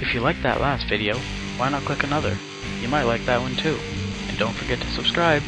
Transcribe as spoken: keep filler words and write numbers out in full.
If you liked that last video, why not click another? You might like that one too. And don't forget to subscribe.